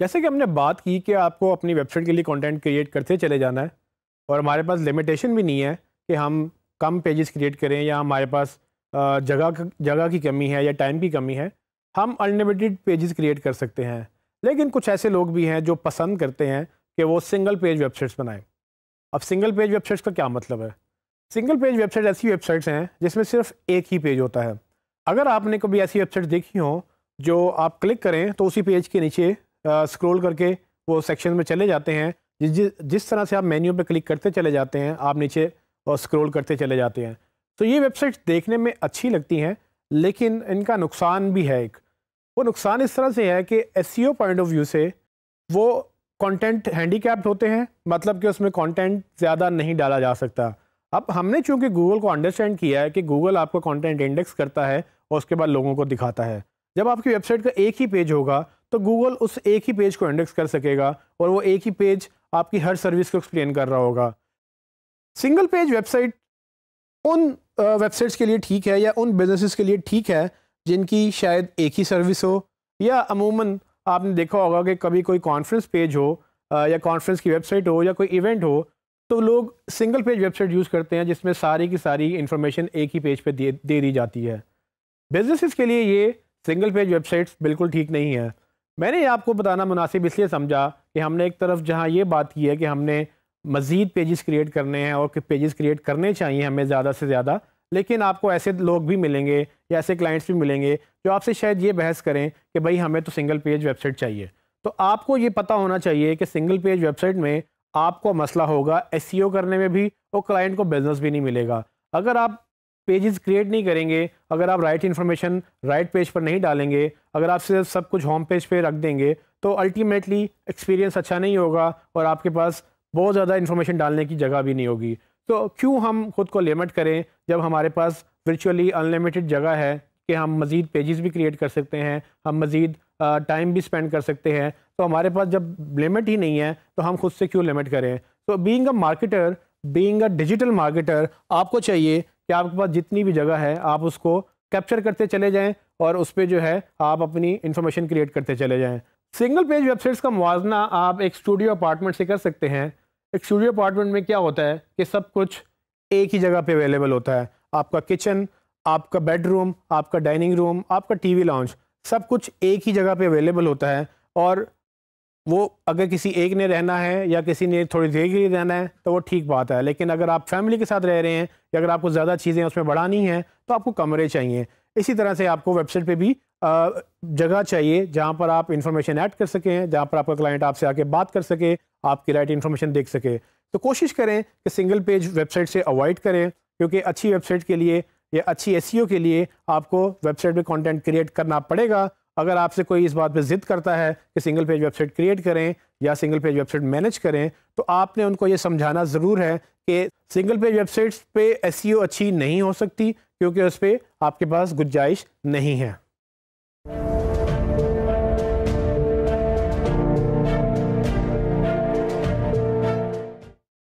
जैसे कि हमने बात की कि आपको अपनी वेबसाइट के लिए कंटेंट क्रिएट करते चले जाना है और हमारे पास लिमिटेशन भी नहीं है कि हम कम पेजेस क्रिएट करें या हमारे पास जगह की कमी है या टाइम की कमी है, हम अनलिमिटेड पेजेस क्रिएट कर सकते हैं। लेकिन कुछ ऐसे लोग भी हैं जो पसंद करते हैं कि वो सिंगल पेज वेबसाइट्स बनाएं। अब सिंगल पेज वेबसाइट्स का क्या मतलब है? सिंगल पेज वेबसाइट ऐसी वेबसाइट्स हैं जिसमें सिर्फ एक ही पेज होता है। अगर आपने कभी ऐसी वेबसाइट देखी हो जो आप क्लिक करें तो उसी पेज के नीचे स्क्रॉल करके वो सेक्शन में चले जाते हैं, जिस तरह से आप मेन्यू पे क्लिक करते चले जाते हैं आप नीचे और स्क्रॉल करते चले जाते हैं। तो ये वेबसाइट्स देखने में अच्छी लगती हैं, लेकिन इनका नुकसान भी है। एक वो नुकसान इस तरह से है कि एसईओ पॉइंट ऑफ व्यू से वो कंटेंट हैंडीकैप्ड होते हैं, मतलब कि उसमें कंटेंट ज़्यादा नहीं डाला जा सकता। अब हमने चूँकि गूगल को अंडरस्टैंड किया है कि गूगल आपका कंटेंट इंडेक्स करता है और उसके बाद लोगों को दिखाता है। जब आपकी वेबसाइट का एक ही पेज होगा तो गूगल उस एक ही पेज को इंडेक्स कर सकेगा और वो एक ही पेज आपकी हर सर्विस को एक्सप्लेन कर रहा होगा। सिंगल पेज वेबसाइट उन वेबसाइट्स के लिए ठीक है या उन बिजनेसेस के लिए ठीक है जिनकी शायद एक ही सर्विस हो, या अमूमन आपने देखा होगा कि कभी कोई कॉन्फ्रेंस पेज हो या कॉन्फ्रेंस की वेबसाइट हो या कोई इवेंट हो तो लोग सिंगल पेज वेबसाइट यूज़ करते हैं जिसमें सारी की सारी इन्फॉर्मेशन एक ही पेज पे दे दी जाती है। बिजनेसेस के लिए ये सिंगल पेज वेबसाइट्स बिल्कुल ठीक नहीं है। मैंने आपको बताना मुनासिब इसलिए समझा कि हमने एक तरफ जहाँ ये बात की है कि हमने मज़ीद पेजेस क्रिएट करने हैं और पेजेस क्रिएट करने चाहिए हमें ज़्यादा से ज़्यादा, लेकिन आपको ऐसे लोग भी मिलेंगे या ऐसे क्लाइंट्स भी मिलेंगे जो आपसे शायद ये बहस करें कि भाई हमें तो सिंगल पेज वेबसाइट चाहिए। तो आपको ये पता होना चाहिए कि सिंगल पेज वेबसाइट में आपको मसला होगा एसईओ करने में भी और क्लाइंट को बिजनेस भी नहीं मिलेगा। अगर आप पेजेस क्रिएट नहीं करेंगे, अगर आप राइट इन्फॉर्मेशन राइट पेज पर नहीं डालेंगे, अगर आप सिर्फ सब कुछ होम पेज पर रख देंगे तो अल्टीमेटली एक्सपीरियंस अच्छा नहीं होगा और आपके पास बहुत ज़्यादा इन्फॉर्मेशन डालने की जगह भी नहीं होगी। तो क्यों हम ख़ुद को लिमिट करें जब हमारे पास वर्चुअली अनलिमिटेड जगह है कि हम मज़ीद पेजेस भी क्रिएट कर सकते हैं, हम मज़ीद टाइम भी स्पेंड कर सकते हैं। तो हमारे पास जब लिमिट ही नहीं है तो हम खुद से क्यों लिमिट करें। तो being a marketer, being a digital marketer, आपको चाहिए कि आपके पास जितनी भी जगह है आप उसको कैप्चर करते चले जाएँ और उस पर जो है आप अपनी इन्फॉर्मेशन क्रिएट करते चले जाएँ। सिंगल पेज वेबसाइट्स का मुवाजना आप एक स्टूडियो अपार्टमेंट से कर सकते हैं। एक स्टूडियो अपार्टमेंट में क्या होता है कि सब कुछ एक ही जगह पे अवेलेबल होता है। आपका किचन, आपका बेडरूम, आपका डाइनिंग रूम, आपका टीवी लाउंज, सब कुछ एक ही जगह पे अवेलेबल होता है। और वो अगर किसी एक ने रहना है या किसी ने थोड़ी देर के लिए रहना है तो वो ठीक बात है, लेकिन अगर आप फैमिली के साथ रह रहे हैं या अगर आपको ज़्यादा चीज़ें उसमें बढ़ानी हैं तो आपको कमरे चाहिए। इसी तरह से आपको वेबसाइट पे भी जगह चाहिए जहाँ पर आप इंफॉर्मेशन ऐड कर सकें, जहाँ पर आपका क्लाइंट आपसे आके बात कर सके, आपकी राइट इन्फॉर्मेशन देख सके। तो कोशिश करें कि सिंगल पेज वेबसाइट से अवॉइड करें, क्योंकि अच्छी वेबसाइट के लिए या अच्छी एसईओ के लिए आपको वेबसाइट पे कंटेंट क्रिएट करना पड़ेगा। अगर आपसे कोई इस बात पे ज़िद करता है कि सिंगल पेज वेबसाइट क्रिएट करें या सिंगल पेज वेबसाइट मैनेज करें तो आपने उनको ये समझाना ज़रूर है कि सिंगल पेज वेबसाइट्स पे एसईओ अच्छी नहीं हो सकती क्योंकि उस पर आपके पास गुंजाइश नहीं है।